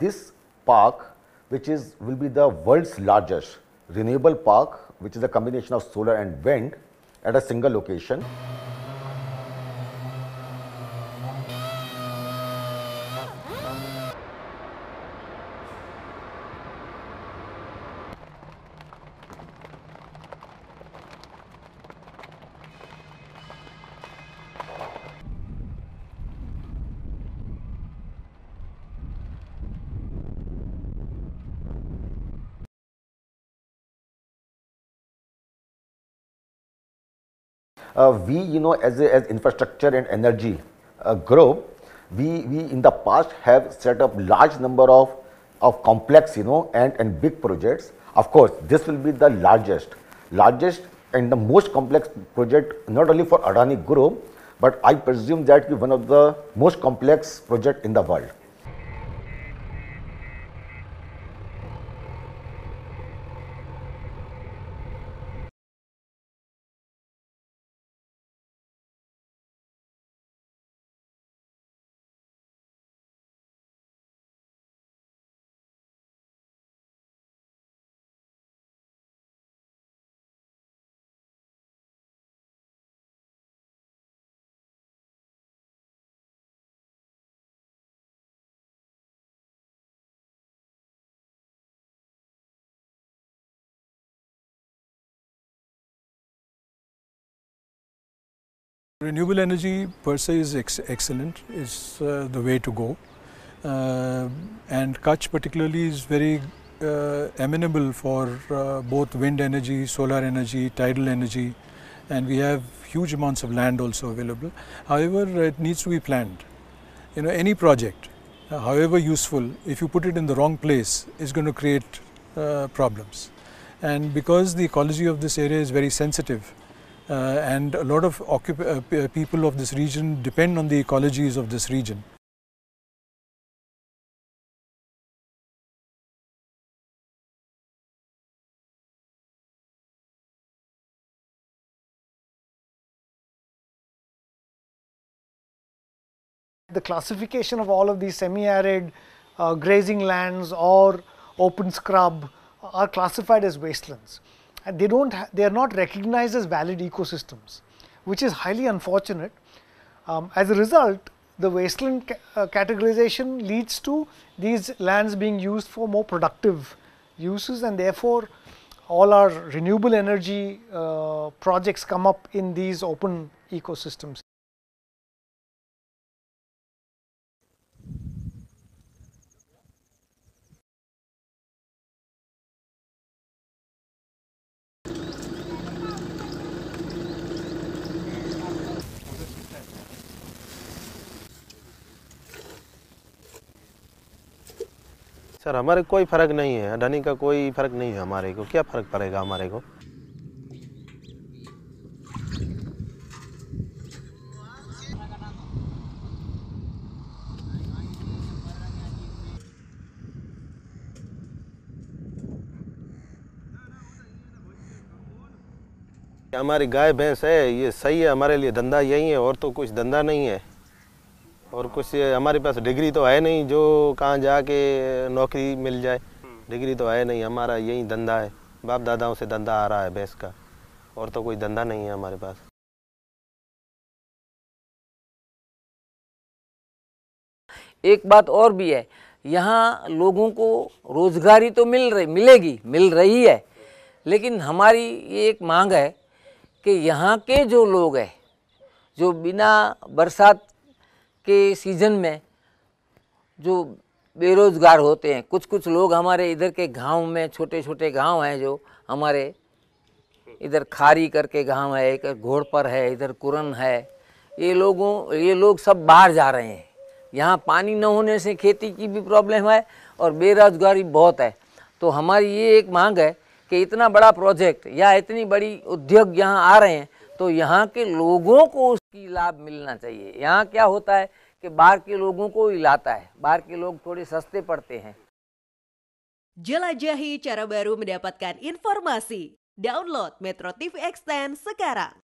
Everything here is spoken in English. this park, which is will be the world's largest renewable park, which is a combination of solar and wind at a single location. We, as infrastructure and energy group, we in the past have set up large number of complex, and big projects. Of course, this will be the largest and the most complex project, not only for Adani Group, but I presume that will be one of the most complex project in the world. Renewable energy per se is excellent, it's the way to go, and Kutch particularly is very amenable for both wind energy, solar energy, tidal energy, and we have huge amounts of land also available. However, it needs to be planned. Any project, however useful, if you put it in the wrong place, is going to create problems. And because the ecology of this area is very sensitive, and a lot of people of this region depend on the ecologies of this region. The classification of all of these semi-arid grazing lands or open scrub are classified as wastelands. And they are not recognized as valid ecosystems, which is highly unfortunate. As a result, the wasteland categorization leads to these lands being used for more productive uses, and therefore all our renewable energy projects come up in these open ecosystems. سر ہمارے کوئی فرق نہیں ہے اڈانی کا کوئی فرق نہیں ہے ہمارے کو کیا فرق پڑے گا ہمارے کو ہماری گائے بھینس ہے یہ صحیح ہے ہمارے لیے دھندا یہی ہے اور تو کچھ دھندا نہیں ہے اور کچھ ہمارے پاس ڈگری تو ہے نہیں جو کہاں جا کے نوکری مل جائے ڈگری تو ہے نہیں ہمارا یہی دھندا ہے باپ داداؤں سے دھندا آ رہا ہے بھینس کا اور تو کوئی دھندا نہیں ہے ہمارے پاس ایک بات اور بھی ہے یہاں لوگوں کو روزگاری تو مل رہی ہے لیکن ہماری یہ ایک مانگ ہے کہ یہاں کے جو لوگ ہیں جو بنا برسات کے سیزن میں جو بے روزگار ہوتے ہیں کچھ لوگ ہمارے ادھر کے گاؤں میں چھوٹے گاؤں ہیں جو ہمارے ادھر کھاری کر کے گاؤں ہے ایک گھوڑ پر ہے ادھر کرن ہے یہ لوگ سب باہر جا رہے ہیں یہاں پانی نہ ہونے سے کھیتی کی بھی پرابلم ہے اور بے روزگاری بہت ہے تو ہماری یہ ایک مانگ ہے کہ اتنا بڑا پروجیکٹ یا اتنی بڑی ادیوگ یہاں آ رہے ہیں تو یہاں کے لوگوں کو اس کی لابھ ملنا چاہیے یہاں کیا ہوتا ہے کہ باہر کے لوگوں کو ہلاتا ہے باہر کے لوگ تھوڑے سستے پڑتے ہیں Jelajahi cara baru mendapatkan informasi. Download Metro TV Extend sekarang.